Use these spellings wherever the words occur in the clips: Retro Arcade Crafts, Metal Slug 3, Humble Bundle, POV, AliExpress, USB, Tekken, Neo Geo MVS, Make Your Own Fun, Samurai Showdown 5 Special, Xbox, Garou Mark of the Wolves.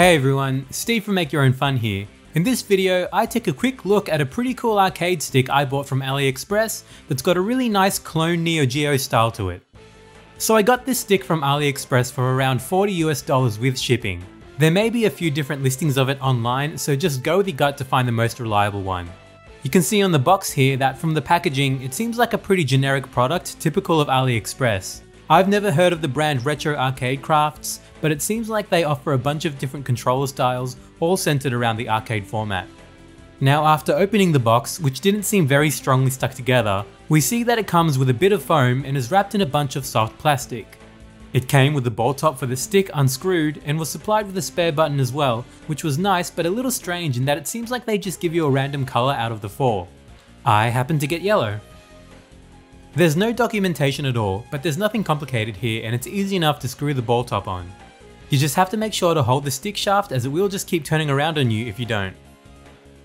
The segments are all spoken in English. Hey everyone, Steve from Make Your Own Fun here. In this video, I take a quick look at a pretty cool arcade stick I bought from AliExpress that's got a really nice clone Neo Geo style to it. So I got this stick from AliExpress for around $40 with shipping. There may be a few different listings of it online, so just go with your gut to find the most reliable one. You can see on the box here that from the packaging, it seems like a pretty generic product, typical of AliExpress. I've never heard of the brand Retro Arcade Crafts, but it seems like they offer a bunch of different controller styles, all centered around the arcade format. Now, after opening the box, which didn't seem very strongly stuck together, we see that it comes with a bit of foam and is wrapped in a bunch of soft plastic. It came with the ball top for the stick unscrewed and was supplied with a spare button as well, which was nice but a little strange in that it seems like they just give you a random color out of the four. I happened to get yellow. There's no documentation at all, but there's nothing complicated here and it's easy enough to screw the ball top on. You just have to make sure to hold the stick shaft as it will just keep turning around on you if you don't.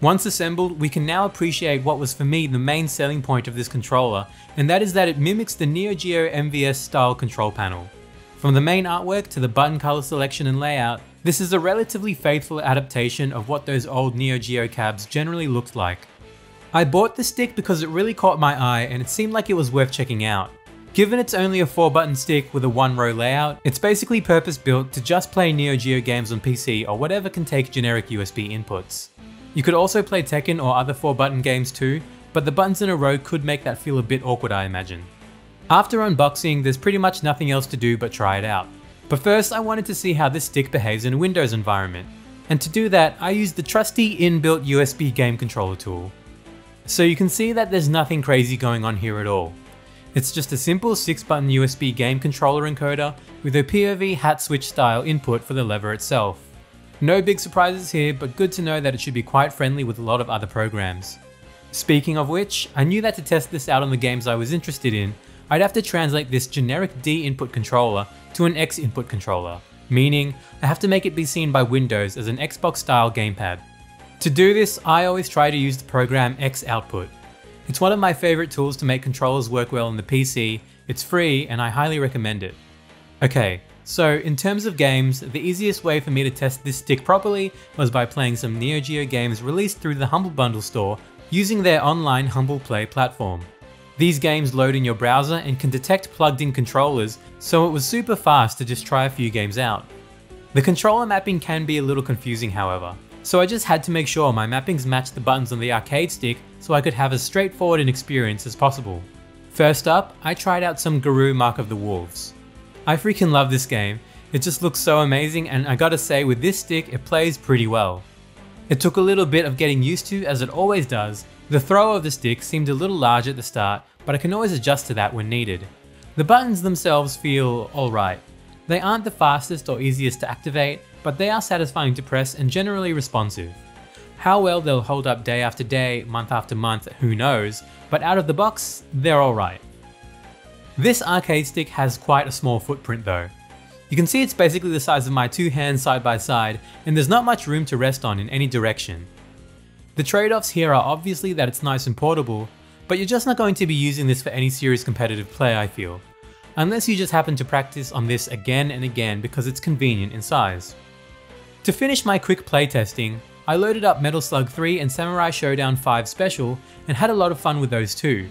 Once assembled, we can now appreciate what was for me the main selling point of this controller, and that is that it mimics the Neo Geo MVS style control panel. From the main artwork to the button color selection and layout, this is a relatively faithful adaptation of what those old Neo Geo cabs generally looked like. I bought the stick because it really caught my eye and it seemed like it was worth checking out. Given it's only a 4-button stick with a 1-row layout, it's basically purpose-built to just play Neo Geo games on PC or whatever can take generic USB inputs. You could also play Tekken or other 4-button games too, but the buttons in a row could make that feel a bit awkward, I imagine. After unboxing, there's pretty much nothing else to do but try it out. But first, I wanted to see how this stick behaves in a Windows environment. And to do that, I used the trusty inbuilt USB game controller tool. So you can see that there's nothing crazy going on here at all. It's just a simple 6-button USB game controller encoder with a POV hat switch style input for the lever itself. No big surprises here, but good to know that it should be quite friendly with a lot of other programs. Speaking of which, I knew that to test this out on the games I was interested in, I'd have to translate this generic D input controller to an X input controller, meaning I have to make it be seen by Windows as an Xbox style gamepad. To do this, I always try to use the program X Output. It's one of my favorite tools to make controllers work well on the PC, it's free and I highly recommend it. Okay, so in terms of games, the easiest way for me to test this stick properly was by playing some Neo Geo games released through the Humble Bundle store using their online Humble Play platform. These games load in your browser and can detect plugged-in controllers, so it was super fast to just try a few games out. The controller mapping can be a little confusing however, so I just had to make sure my mappings matched the buttons on the arcade stick so I could have as straightforward an experience as possible. First up, I tried out some Garou Mark of the Wolves. I freaking love this game, it just looks so amazing and I gotta say with this stick it plays pretty well. It took a little bit of getting used to as it always does. The throw of the stick seemed a little large at the start, but I can always adjust to that when needed. The buttons themselves feel alright. They aren't the fastest or easiest to activate, but they are satisfying to press and generally responsive. How well they'll hold up day after day, month after month, who knows, but out of the box, they're alright. This arcade stick has quite a small footprint though. You can see it's basically the size of my two hands side by side, and there's not much room to rest on in any direction. The trade-offs here are obviously that it's nice and portable, but you're just not going to be using this for any serious competitive play, I feel. Unless you just happen to practice on this again and again because it's convenient in size. To finish my quick playtesting, I loaded up Metal Slug 3 and Samurai Showdown 5 Special and had a lot of fun with those too.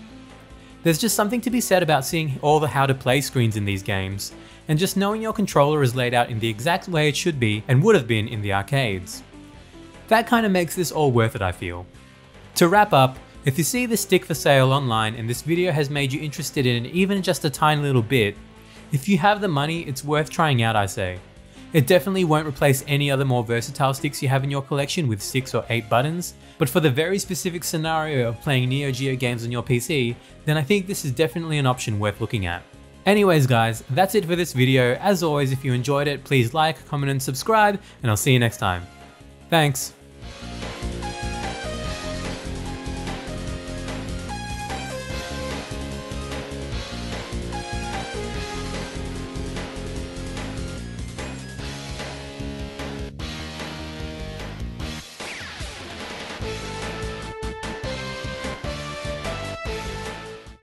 There's just something to be said about seeing all the how to play screens in these games, and just knowing your controller is laid out in the exact way it should be and would have been in the arcades. That kind of makes this all worth it, I feel. To wrap up, if you see this stick for sale online and this video has made you interested in it even just a tiny little bit, if you have the money, it's worth trying out, I say. It definitely won't replace any other more versatile sticks you have in your collection with 6 or 8 buttons, but for the very specific scenario of playing Neo Geo games on your PC, then I think this is definitely an option worth looking at. Anyways guys, that's it for this video. As always, if you enjoyed it, please like, comment and subscribe, and I'll see you next time. Thanks.